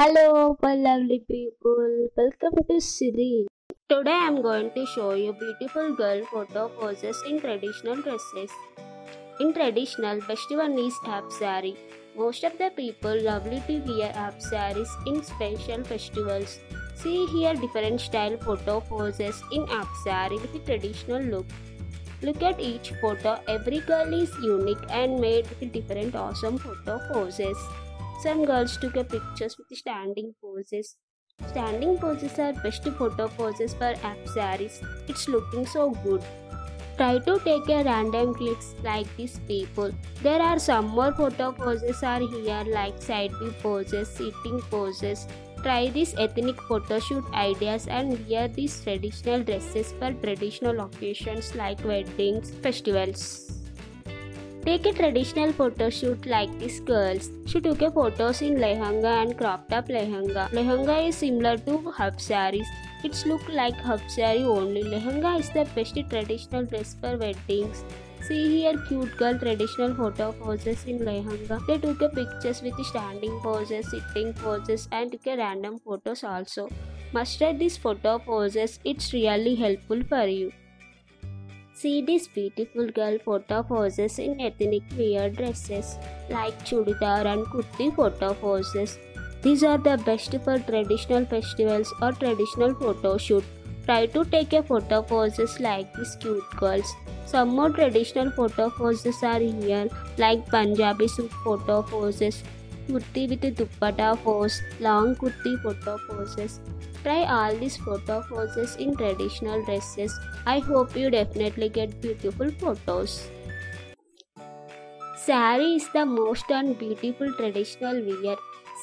Hello, lovely people. Welcome to Siri. Today I am going to show you beautiful girl photo poses in traditional dresses. In traditional, best one is half saree. Most of the people lovely to wear half sarees in special festivals. See here different style photo poses in half saree with traditional look. Look at each photo. Every girl is unique and made with different awesome photo poses. Some girls took pictures with standing poses. Standing poses are best photo poses for half sarees. It's looking so good. Try to take a random clicks like these people. There are some more photo poses are here like side view poses, sitting poses. Try these ethnic photo shoot ideas and wear these traditional dresses for traditional occasions like weddings, festivals. Take a traditional photo shoot like these girls. She took a photos in lehenga and crop top lehenga. Lehenga is similar to half sarees. It's look like half saree only. Lehenga is the best traditional dress for weddings. See here cute girl traditional photo poses in lehenga. They took a pictures with standing poses, sitting poses and took a random photos also. Must try these photo poses. It's really helpful for you. See these beautiful girl photo poses in ethnic wear dresses like chudidar and kurti photo poses. These are the best for traditional festivals or traditional photo shoot. Try to take a photo poses like these cute girls. Some more traditional photo poses are here like Punjabi suit photo poses, kurti with dupatta pose, long kurti photo poses. Try all these photo poses in traditional dresses. I hope you definitely get beautiful photos. Saree is the most and beautiful traditional wear.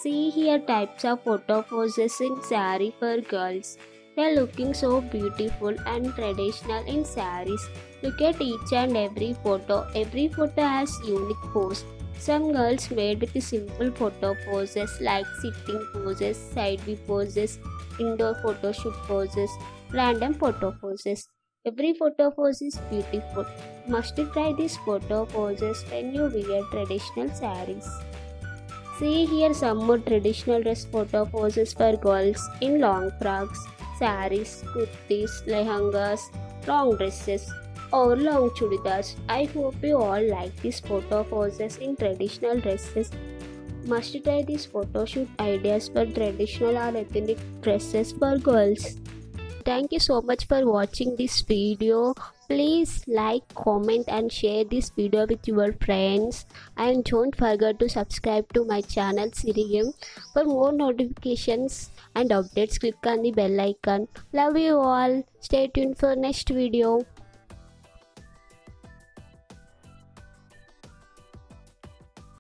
See here types of photo poses in saree for girls. They are looking so beautiful and traditional in sarees. Look at each and every photo. Every photo has unique pose. Some girls made with simple photo poses like sitting poses, side view poses, indoor photo shoot poses, random photo poses. Every photo pose is beautiful. Must try these photo poses when you wear traditional sarees. See here some more traditional dress photo poses for girls in long frocks, sarees, kurtis, lehengas, long dresses, or long chudidars. I hope you all like these photo poses in traditional dresses. Must try these photo shoot ideas for traditional or ethnic dresses for girls. Thank you so much for watching this video. Please like, comment and share this video with your friends. And don't forget to subscribe to my channel Siri M. For more notifications and updates, click on the bell icon. Love you all. Stay tuned for next video.